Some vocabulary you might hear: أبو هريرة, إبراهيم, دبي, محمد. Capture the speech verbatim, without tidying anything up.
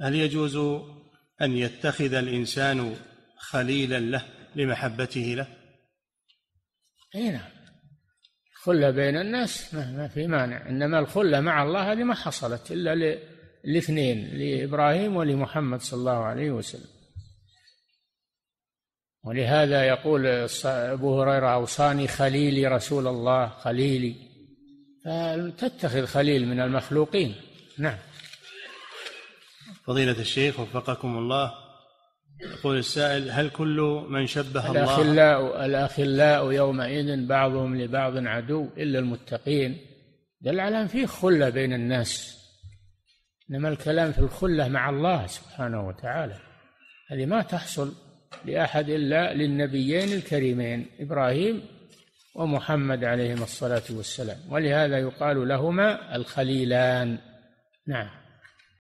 هل يجوز أن يتخذ الإنسان خليلا له لمحبته له؟ أي نعم، خلة بين الناس ما في مانع، إنما الخلة مع الله هذه ما حصلت إلا للاثنين، لإبراهيم ولمحمد صلى الله عليه وسلم. ولهذا يقول أبو هريرة: أوصاني خليلي رسول الله خليلي، فتتخذ خليل من المخلوقين. نعم. فضيلة الشيخ وفقكم الله، يقول السائل: هل كل من شبه الله الأخلاء الأخلاء يومئذ بعضهم لبعض عدو إلا المتقين؟ دل على أن فيه خلة بين الناس، إنما الكلام في الخلة مع الله سبحانه وتعالى، هذه ما تحصل لأحد إلا للنبيين الكريمين إبراهيم ومحمد عليهما الصلاة والسلام، ولهذا يقال لهما الخليلان. نعم.